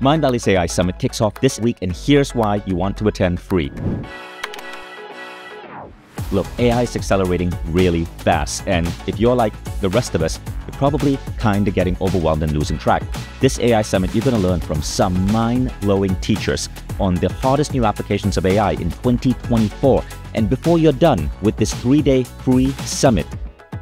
Mindvalley's AI Summit kicks off this week, and here's why you want to attend free. Look, AI is accelerating really fast, and if you're like the rest of us, you're probably kinda getting overwhelmed and losing track. This AI Summit, you're gonna learn from some mind-blowing teachers on the hottest new applications of AI in 2024. And before you're done with this 3-day free summit,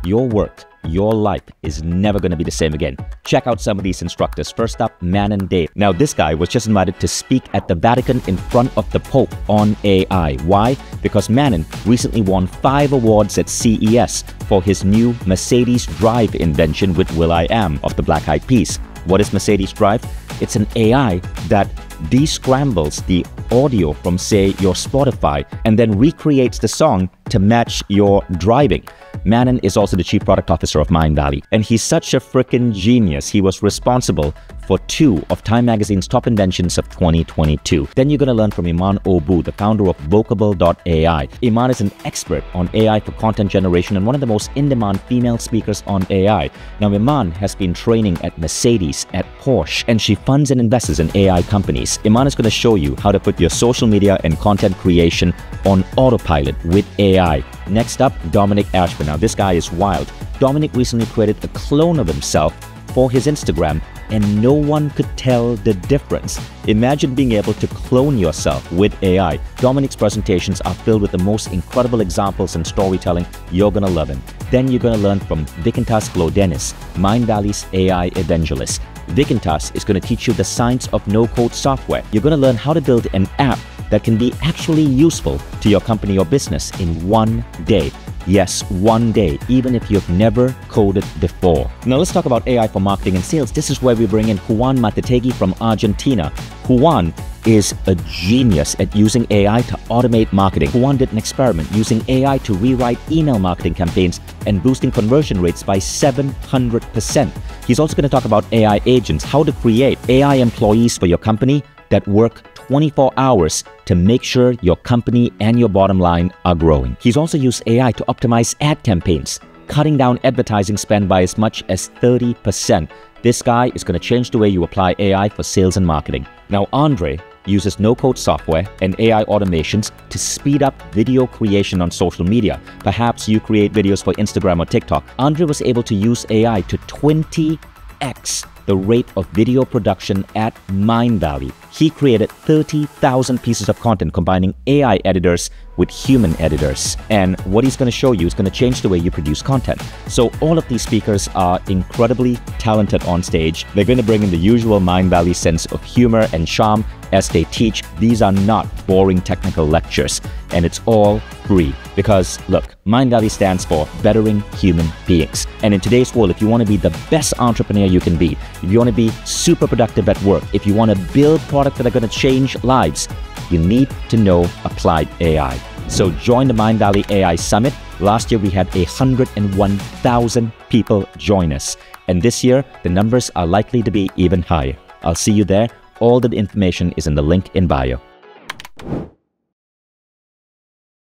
your work, your life is never going to be the same again. Check out some of these instructors. First up, Manon Dave. Now, this guy was just invited to speak at the Vatican in front of the Pope on AI. Why? Because Manon recently won 5 awards at CES for his new Mercedes Drive invention with Will I Am of the Black Eyed Peas. What is Mercedes Drive? It's an AI that descrambles the audio from, say, your Spotify and then recreates the song to match your driving. Manon is also the Chief Product Officer of Mindvalley, and he's such a freaking genius. He was responsible for 2 of Time Magazine's top inventions of 2022. Then you're going to learn from Iman Oubou, the founder of Vocable.ai. Iman is an expert on AI for content generation and one of the most in-demand female speakers on AI. Now, Iman has been training at Mercedes, at Porsche, and she funds and invests in AI companies. Iman is going to show you how to put your social media and content creation on autopilot with AI. Next up, Dominic Ashburn. Now, this guy is wild. Dominic recently created a clone of himself for his Instagram, and no one could tell the difference. Imagine being able to clone yourself with AI. Dominic's presentations are filled with the most incredible examples and storytelling. You're gonna love him. Then you're gonna learn from Vykintas Glodenis, Mindvalley's AI evangelist. Vykintas is gonna teach you the science of no-code software. You're gonna learn how to build an app that can be actually useful to your company or business in 1 day. Yes, 1 day, even if you've never coded before. Now let's talk about AI for marketing and sales. This is where we bring in Juan Martitegui from Argentina. Juan is a genius at using AI to automate marketing. Juan did an experiment using AI to rewrite email marketing campaigns and boosting conversion rates by 700%. He's also going to talk about AI agents, how to create AI employees for your company that work 24 hours to make sure your company and your bottom line are growing. He's also used AI to optimize ad campaigns, cutting down advertising spend by as much as 30%. This guy is going to change the way you apply AI for sales and marketing. Now, Andre uses no-code software and AI automations to speed up video creation on social media. Perhaps you create videos for Instagram or TikTok. Andre was able to use AI to 20x the rate of video production at Mindvalley. He created 30,000 pieces of content combining AI editors with human editors. And what he's going to show you is going to change the way you produce content. So all of these speakers are incredibly talented on stage. They're going to bring in the usual Mindvalley sense of humor and charm as they teach. These are not boring technical lectures, and it's all free. Because look, Mindvalley stands for bettering human beings. And in today's world, if you want to be the best entrepreneur you can be, if you want to be super productive at work, if you want to build products that are going to change lives, you need to know applied AI. So join the Mindvalley AI Summit. Last year, we had 101,000 people join us. And this year, the numbers are likely to be even higher. I'll see you there. All the information is in the link in bio.